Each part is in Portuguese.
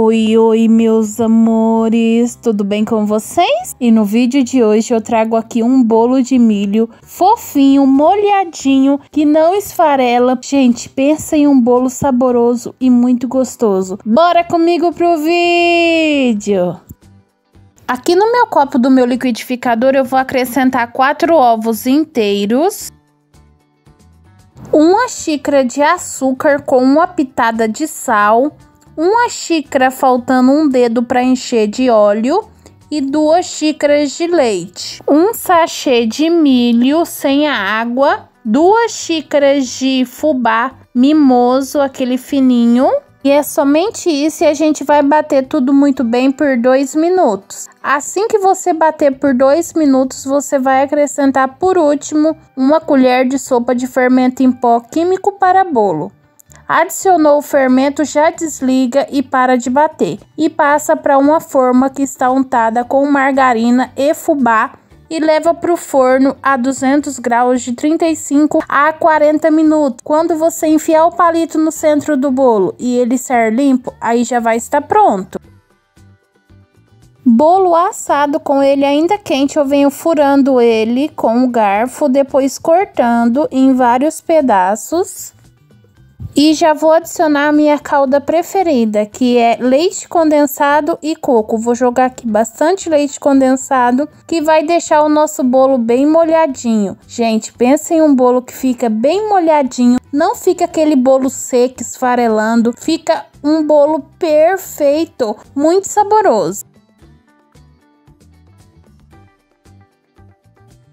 Oi, meus amores, tudo bem com vocês? E no vídeo de hoje eu trago aqui um bolo de milho fofinho, molhadinho, que não esfarela. Gente, pensa em um bolo saboroso e muito gostoso. Bora comigo pro vídeo! Aqui no meu copo do meu liquidificador eu vou acrescentar 4 ovos inteiros, 1 xícara de açúcar com 1 pitada de sal, 1 xícara faltando um dedo para encher de óleo e 2 xícaras de leite, 1 sachê de milho sem a água, 2 xícaras de fubá mimoso, aquele fininho. E é somente isso e a gente vai bater tudo muito bem por 2 minutos. Assim que você bater por 2 minutos, você vai acrescentar por último 1 colher de sopa de fermento em pó químico para bolo. Adicionou o fermento, já desliga e para de bater. E passa para uma forma que está untada com margarina e fubá e leva para o forno a 200 graus de 35 a 40 minutos. Quando você enfiar o palito no centro do bolo e ele ser limpo, aí já vai estar pronto. Bolo assado com ele ainda quente, eu venho furando ele com o garfo, depois cortando em vários pedaços. E já vou adicionar a minha calda preferida, que é leite condensado e coco. Vou jogar aqui bastante leite condensado, que vai deixar o nosso bolo bem molhadinho. Gente, pensa em um bolo que fica bem molhadinho. Não fica aquele bolo seco, esfarelando. Fica um bolo perfeito, muito saboroso.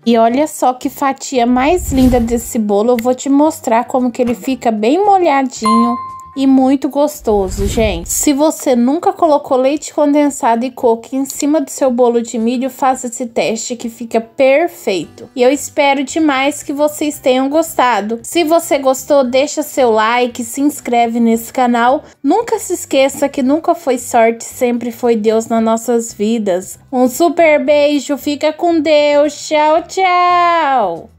E olha só que fatia mais linda desse bolo, eu vou te mostrar como que ele fica bem molhadinho e muito gostoso, gente. Se você nunca colocou leite condensado e coco em cima do seu bolo de milho, faça esse teste que fica perfeito. E eu espero demais que vocês tenham gostado. Se você gostou, deixa seu like, se inscreve nesse canal. Nunca se esqueça que nunca foi sorte, sempre foi Deus nas nossas vidas. Um super beijo, fica com Deus, tchau, tchau!